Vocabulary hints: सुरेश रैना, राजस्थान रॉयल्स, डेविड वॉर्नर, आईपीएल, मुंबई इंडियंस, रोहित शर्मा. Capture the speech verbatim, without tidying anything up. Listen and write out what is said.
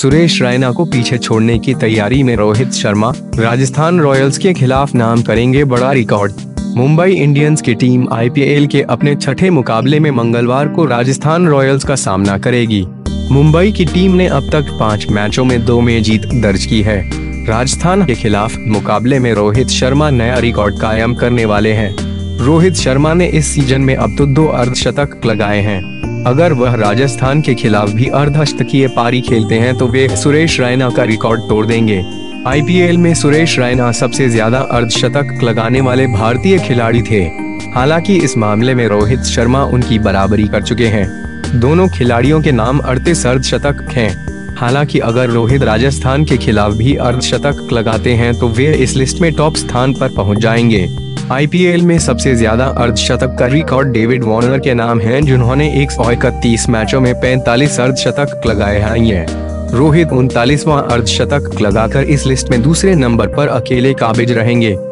सुरेश रैना को पीछे छोड़ने की तैयारी में रोहित शर्मा राजस्थान रॉयल्स के खिलाफ नाम करेंगे बड़ा रिकॉर्ड। मुंबई इंडियंस की टीम आई पी एल के अपने छठे मुकाबले में मंगलवार को राजस्थान रॉयल्स का सामना करेगी। मुंबई की टीम ने अब तक पाँच मैचों में दो में जीत दर्ज की है। राजस्थान के खिलाफ मुकाबले में रोहित शर्मा नया रिकॉर्ड कायम करने वाले हैं। रोहित शर्मा ने इस सीजन में अब तो दो अर्धशतक लगाए हैं। अगर वह राजस्थान के खिलाफ भी अर्धशतकीय पारी खेलते हैं तो वे सुरेश रैना का रिकॉर्ड तोड़ देंगे। आई पी एल में सुरेश रैना सबसे ज्यादा अर्धशतक लगाने वाले भारतीय खिलाड़ी थे। हालांकि इस मामले में रोहित शर्मा उनकी बराबरी कर चुके हैं। दोनों खिलाड़ियों के नाम अड़तीस अर्धशतक हैं। हालांकि अगर रोहित राजस्थान के खिलाफ भी अर्धशतक लगाते हैं तो वे इस लिस्ट में टॉप स्थान पर पहुंच जाएंगे। आई पी एल में सबसे ज्यादा अर्धशतक का रिकॉर्ड डेविड वॉर्नर के नाम है, जिन्होंने एक सौ इकतीस मैचों में पैंतालीस अर्धशतक लगाए हैं। रोहित उनतालीसवां अर्धशतक लगाकर इस लिस्ट में दूसरे नंबर पर अकेले काबिज रहेंगे।